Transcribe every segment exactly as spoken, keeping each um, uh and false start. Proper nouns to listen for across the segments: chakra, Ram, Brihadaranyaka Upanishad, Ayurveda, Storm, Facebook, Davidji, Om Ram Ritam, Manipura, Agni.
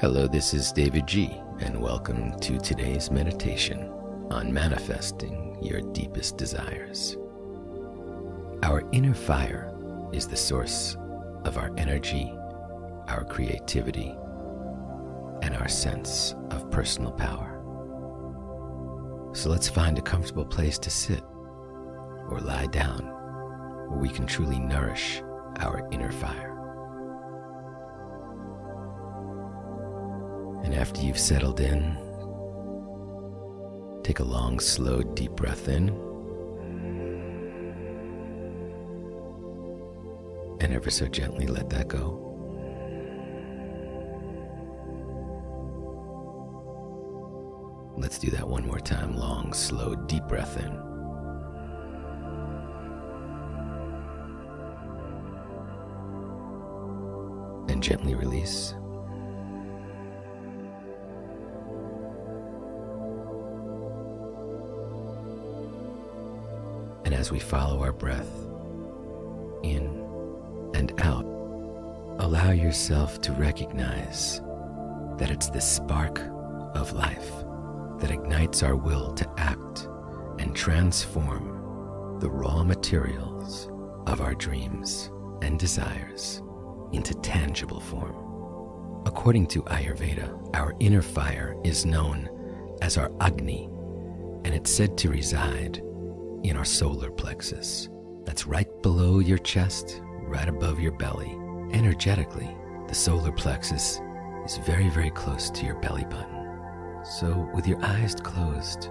Hello, this is Davidji, and welcome to today's meditation on manifesting your deepest desires. Our inner fire is the source of our energy, our creativity, and our sense of personal power. So let's find a comfortable place to sit or lie down where we can truly nourish our inner fire. And after you've settled in, take a long, slow, deep breath in, and ever so gently let that go. Let's do that one more time. Long, slow, deep breath in. And gently release. And as we follow our breath in and out, allow yourself to recognize that it's the spark of life that ignites our will to act and transform the raw materials of our dreams and desires into tangible form. According to Ayurveda, our inner fire is known as our Agni, and it's said to reside in our solar plexus. That's right below your chest, right above your belly. Energetically, the solar plexus is very, very close to your belly button. So, with your eyes closed,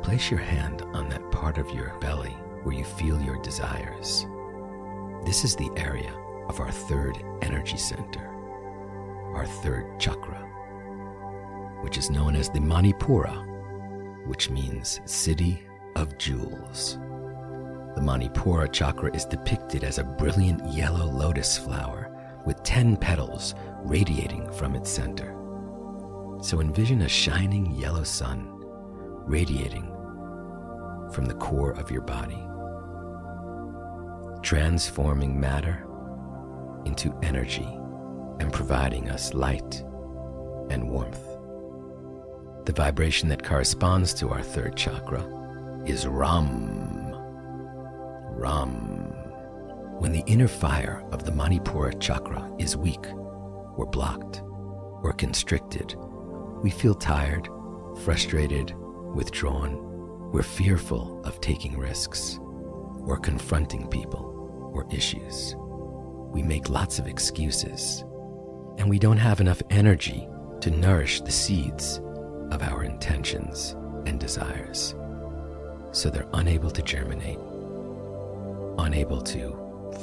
place your hand on that part of your belly where you feel your desires. This is the area of our third energy center, our third chakra, which is known as the Manipura, which means city of jewels. The Manipura chakra is depicted as a brilliant yellow lotus flower with ten petals radiating from its center. So envision a shining yellow sun radiating from the core of your body, transforming matter into energy and providing us light and warmth. The vibration that corresponds to our third chakra is Ram. Ram. When the inner fire of the Manipura chakra is weak, or blocked, or constricted, we feel tired, frustrated, withdrawn. We're fearful of taking risks or confronting people or issues. We make lots of excuses, and we don't have enough energy to nourish the seeds of our intentions and desires. So they're unable to germinate, unable to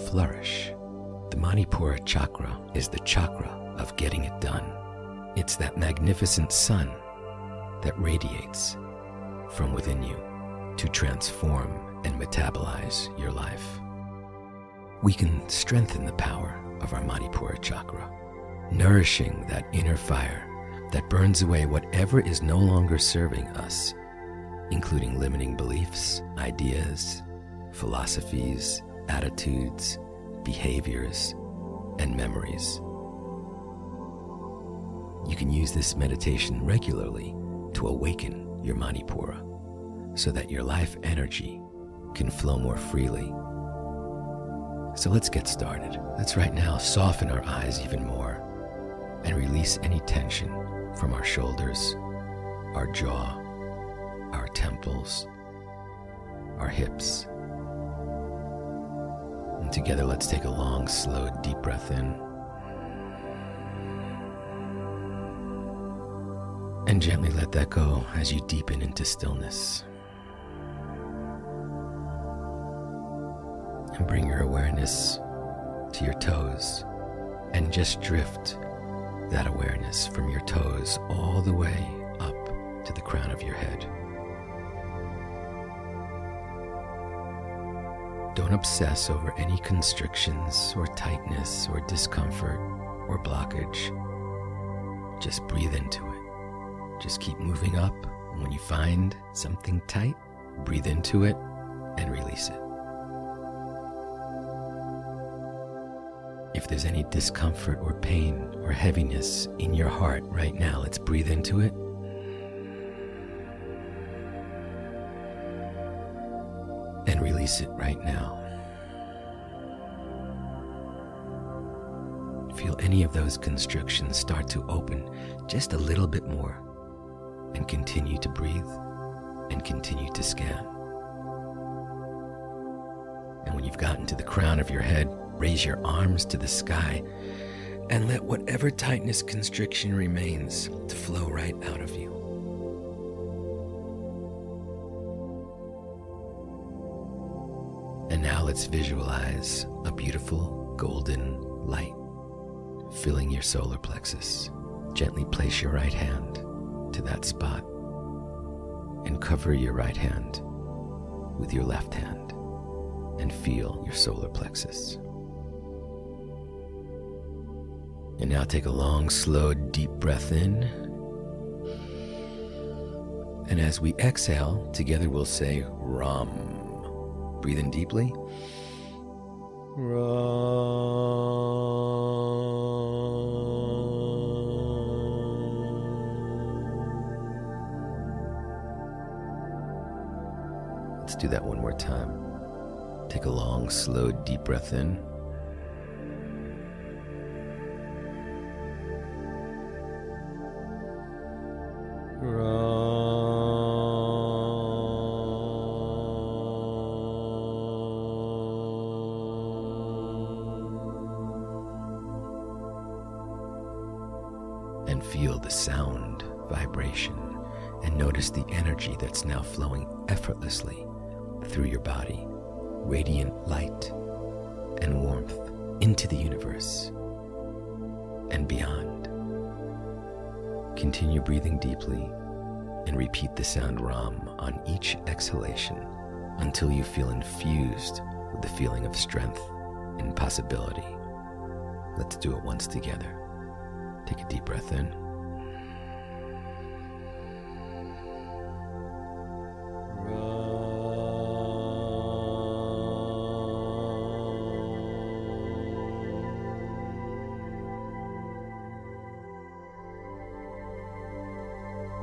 flourish. The Manipura chakra is the chakra of getting it done. It's that magnificent sun that radiates from within you to transform and metabolize your life. We can strengthen the power of our Manipura chakra, nourishing that inner fire that burns away whatever is no longer serving us, including limiting beliefs, ideas, philosophies, attitudes, behaviors, and memories. You can use this meditation regularly to awaken your Manipura so that your life energy can flow more freely. So let's get started. Let's right now soften our eyes even more and release any tension from our shoulders, our jaw, our temples, our hips. And together let's take a long, slow, deep breath in. And gently let that go as you deepen into stillness. And bring your awareness to your toes and just drift that awareness from your toes all the way up to the crown of your head. Don't obsess over any constrictions or tightness or discomfort or blockage. Just breathe into it. Just keep moving up, and when you find something tight, breathe into it and release it. If there's any discomfort or pain or heaviness in your heart right now, let's breathe into it. And release it right now. Feel any of those constrictions start to open just a little bit more, and continue to breathe and continue to scan. And when you've gotten to the crown of your head, raise your arms to the sky and let whatever tightness, constriction remains to flow right out of you. And now let's visualize a beautiful golden light filling your solar plexus. Gently place your right hand to that spot and cover your right hand with your left hand and feel your solar plexus. And now take a long, slow, deep breath in. And as we exhale, together we'll say Ram. Breathe in deeply. Ram. Let's do that one more time. Take a long, slow, deep breath in. And feel the sound vibration, and notice the energy that's now flowing effortlessly through your body, radiant light and warmth into the universe and beyond. Continue breathing deeply and repeat the sound Ram on each exhalation until you feel infused with the feeling of strength and possibility. Let's do it once together. Take a deep breath in.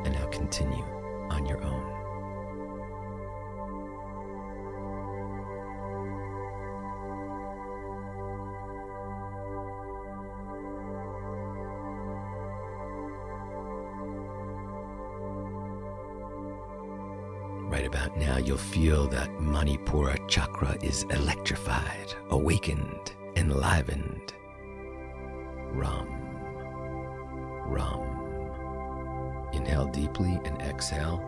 And now continue on your own. Right about now, you'll feel that Manipura chakra is electrified, awakened, enlivened. Ram, Ram. Inhale deeply and exhale.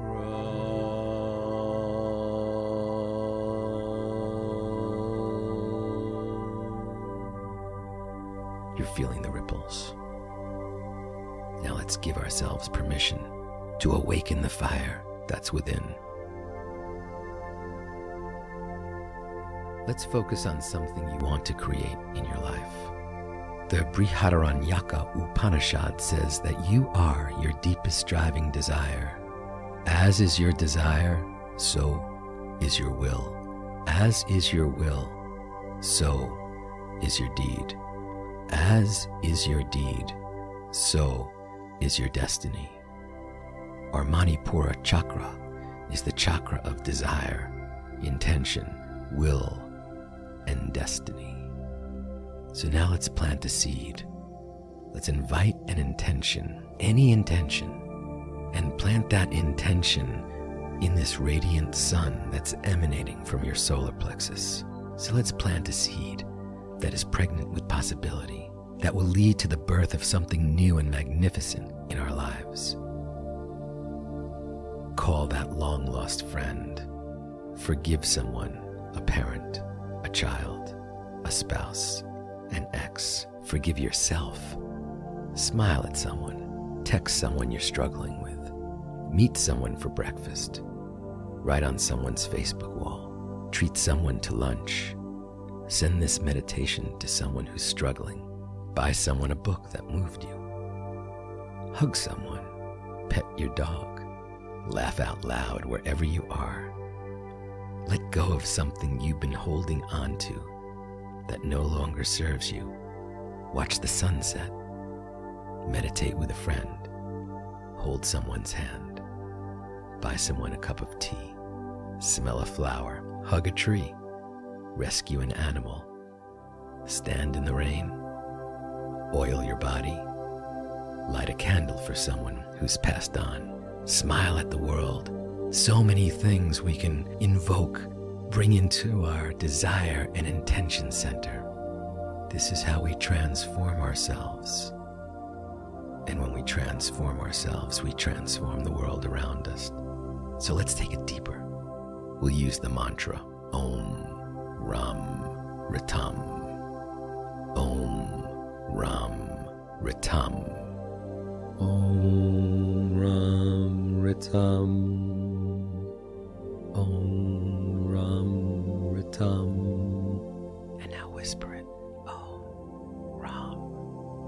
Ram. You're feeling the ripples. Now let's give ourselves permission to awaken the fire that's within. Let's focus on something you want to create in your life. The Brihadaranyaka Upanishad says that you are your deepest driving desire. As is your desire, so is your will. As is your will, so is your deed. As is your deed, so is your destiny. Our Manipura chakra is the chakra of desire, intention, will, and destiny. So now let's plant a seed. Let's invite an intention, any intention, and plant that intention in this radiant sun that's emanating from your solar plexus. So let's plant a seed that is pregnant with possibility, that will lead to the birth of something new and magnificent in our lives. Call that long-lost friend. Forgive someone, a parent, a child, a spouse, an ex. Forgive yourself. Smile at someone. Text someone you're struggling with. Meet someone for breakfast. Write on someone's Facebook wall. Treat someone to lunch. Send this meditation to someone who's struggling. Buy someone a book that moved you. Hug someone. Pet your dog. Laugh out loud wherever you are. Let go of something you've been holding on to that no longer serves you. Watch the sunset. Meditate with a friend. Hold someone's hand. Buy someone a cup of tea. Smell a flower. Hug a tree. Rescue an animal. Stand in the rain. Oil your body. Light a candle for someone who's passed on. Smile at the world. So many things we can invoke, bring into our desire and intention center. This is how we transform ourselves. And when we transform ourselves, we transform the world around us. So let's take it deeper. We'll use the mantra, Om Ram Ritam. Om Ram Ritam. Om Ram Ritam. Om Ram Ritam. And now whisper it. Om Ram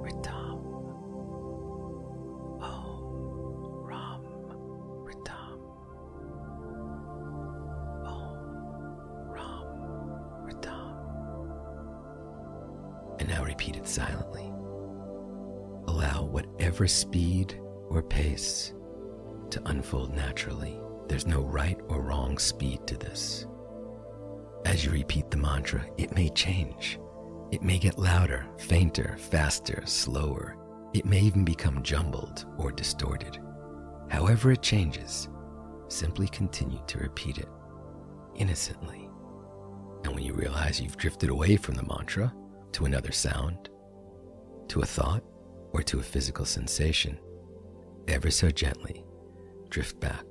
Ritam. Om Ram Ritam. Om Ram Ritam. And now repeat it silently. Allow whatever speed or pace to unfold naturally. There's no right or wrong speed to this. As you repeat the mantra, it may change. It may get louder, fainter, faster, slower. It may even become jumbled or distorted. However it changes, simply continue to repeat it innocently. And when you realize you've drifted away from the mantra to another sound, to a thought, or to a physical sensation, ever so gently drift back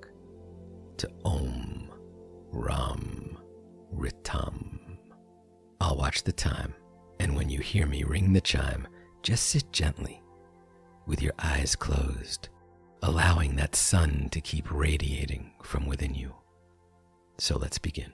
to Om Ram Ritam. I'll watch the time, and when you hear me ring the chime, just sit gently with your eyes closed, allowing that sun to keep radiating from within you. So let's begin.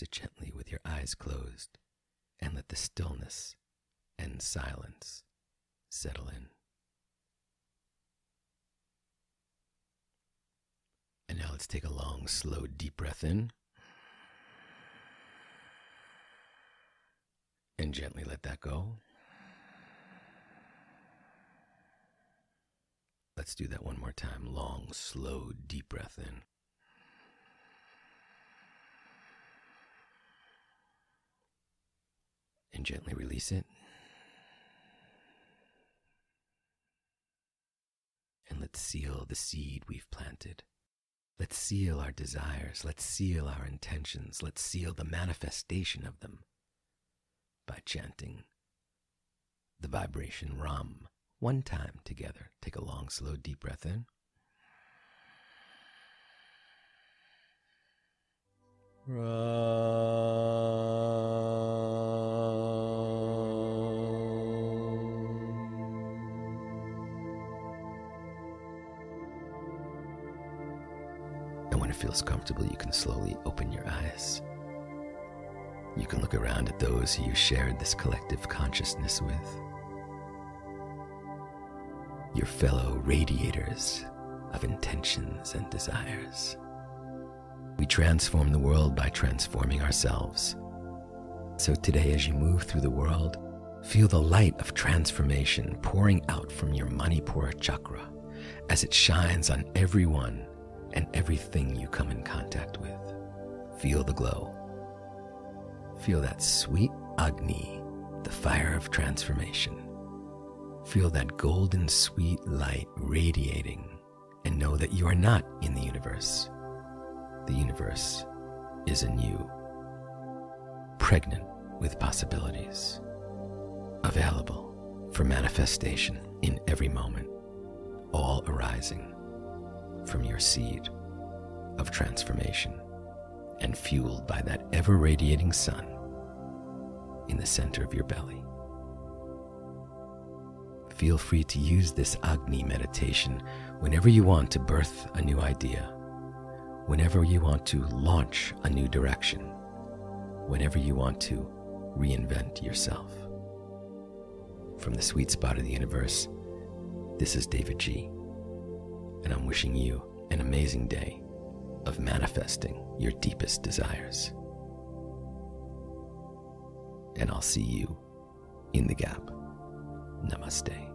sit gently with your eyes closed and let the stillness and silence settle in. And now let's take a long, slow, deep breath in. And gently let that go. Let's do that one more time. Long, slow, deep breath in. And gently release it. And let's seal the seed we've planted. Let's seal our desires. Let's seal our intentions. Let's seal the manifestation of them by chanting the vibration Ram. One time together. Take a long, slow, deep breath in. And when it feels comfortable, you can slowly open your eyes. You can look around at those who you shared this collective consciousness with. Your fellow radiators of intentions and desires. We transform the world by transforming ourselves. So today, as you move through the world, feel the light of transformation pouring out from your Manipura chakra as it shines on everyone and everything you come in contact with. Feel the glow. Feel that sweet Agni, the fire of transformation. Feel that golden sweet light radiating, and know that you are not in the universe. The universe is in you, pregnant with possibilities, available for manifestation in every moment, all arising from your seed of transformation and fueled by that ever-radiating sun in the center of your belly. Feel free to use this Agni meditation whenever you want to birth a new idea, whenever you want to launch a new direction, whenever you want to reinvent yourself. From the sweet spot of the universe, this is Davidji, and I'm wishing you an amazing day of manifesting your deepest desires. And I'll see you in the gap. Namaste.